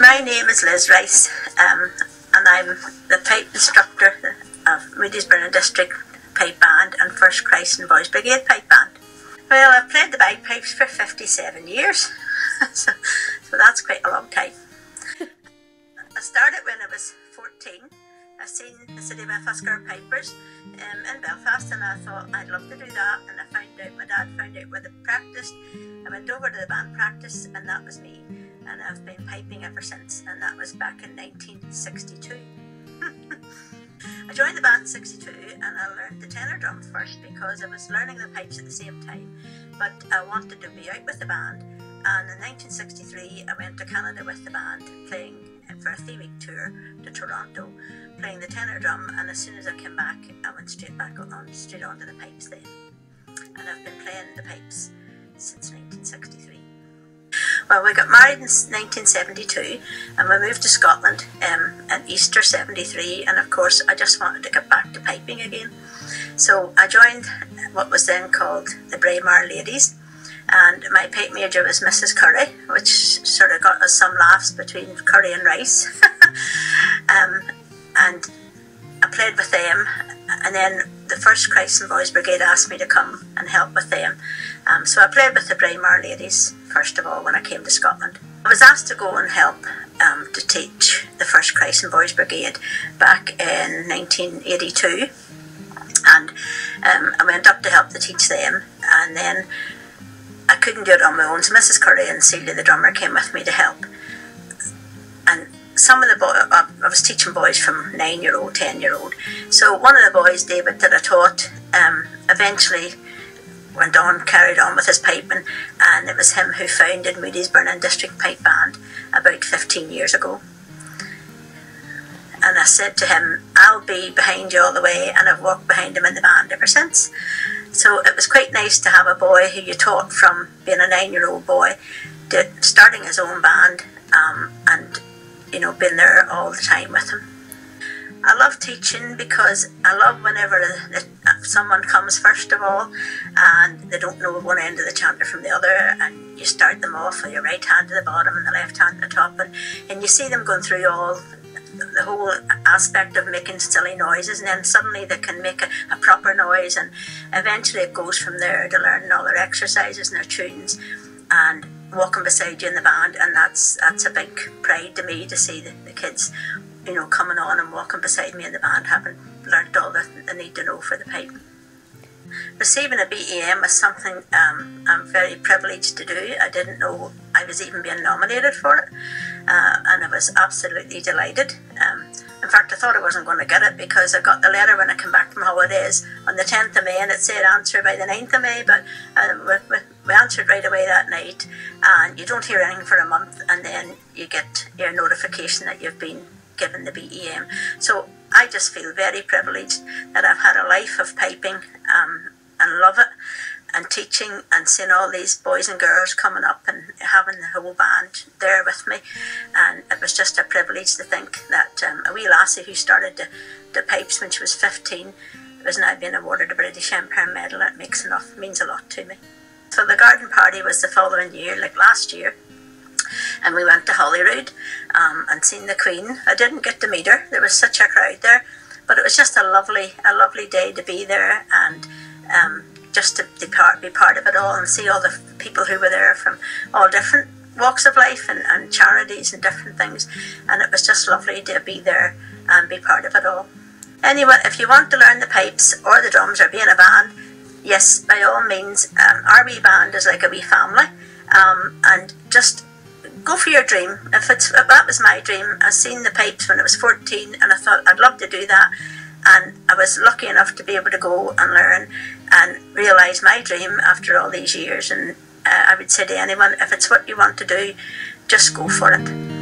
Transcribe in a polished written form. My name is Liz Rice, and I'm the pipe instructor of Moody's Burnham District Pipe Band and 1st Christen Boys Brigade Pipe Band. Well, I've played the bagpipes for 57 years, so that's quite a long time. I started when I was 14. I've seen the City of Fusker Pipers in Belfast, and I thought I'd love to do that, and I found out, my dad found out where they practised. I went over to the band practice, and that was me, and I've been piping ever since, and that was back in 1962. I joined the band in 62, and I learned the tenor drum first because I was learning the pipes at the same time, but I wanted to be out with the band, and in 1963 I went to Canada with the band, playing for a 3-week tour to Toronto, playing the tenor drum, and as soon as I came back I went straight onto the pipes then, and I've been playing the pipes since 1963. Well, we got married in 1972, and we moved to Scotland at Easter 73, and of course I just wanted to get back to piping again, so I joined what was then called the Braemar Ladies, and my pipe major was Mrs. Curry, which sort of got us some laughs between Curry and Rice. And I played with them, and then the 1st Christen Boys Brigade asked me to come and help with them, so I played with the Braemar Ladies first of all when I came to Scotland. I was asked to go and help to teach the 1st Christen Boys Brigade back in 1982, and I went up to help to teach them, and then I couldn't do it on my own, so Mrs. Curry and Celia the drummer came with me to help, and some of the boys, I was teaching boys from 9-year-old, 10-year-old, so one of the boys, David, that I taught eventually went on, carried on with his piping, and it was him who founded Moody's Burnham District Pipe Band about 15 years ago. And I said to him, I'll be behind you all the way, and I've walked behind him in the band ever since. So it was quite nice to have a boy who you taught from being a 9-year-old boy to starting his own band, and you know, been there all the time with him. I love teaching because I love whenever someone comes first of all and they don't know one end of the chanter from the other, and you start them off with your right hand at the bottom and the left hand at the top, and you see them going through all the whole aspect of making silly noises, and then suddenly they can make a proper noise, and eventually it goes from there to learning all their exercises and their tunes and walking beside you in the band, and that's a big pride to me to see the kids, you know, coming on and walking beside me in the band, having learnt all that they need to know for the pipe. Receiving a BEM is something I'm very privileged to do. I didn't know I was even being nominated for it, and I was absolutely delighted. In fact, I thought I wasn't going to get it because I got the letter when I came back from holidays on the 10th of May, and it said answer by the 9th of May, but we answered right away that night, and you don't hear anything for a month, and then you get your notification that you've been given the BEM. So I just feel very privileged that I've had a life of piping, and love it, and teaching, and seeing all these boys and girls coming up and having the whole band there with me, and it was just a privilege to think that a wee lassie who started the pipes when she was 15 has now been awarded a British Empire Medal. It means a lot to me. So the garden party was the following year, like last year, and we went to Holyrood and seen the Queen. I didn't get to meet her, there was such a crowd there, but it was just a lovely day to be there, and just to be part of it all and see all the people who were there from all different walks of life and charities and different things, and it was just lovely to be there and be part of it all. Anyway, if you want to learn the pipes or the drums or be in a band, yes, by all means, our wee band is like a wee family, and just go for your dream. If that was my dream. I seen the pipes when I was 14, and I thought I'd love to do that, and I was lucky enough to be able to go and learn and realise my dream after all these years, and I would say to anyone, if it's what you want to do, just go for it.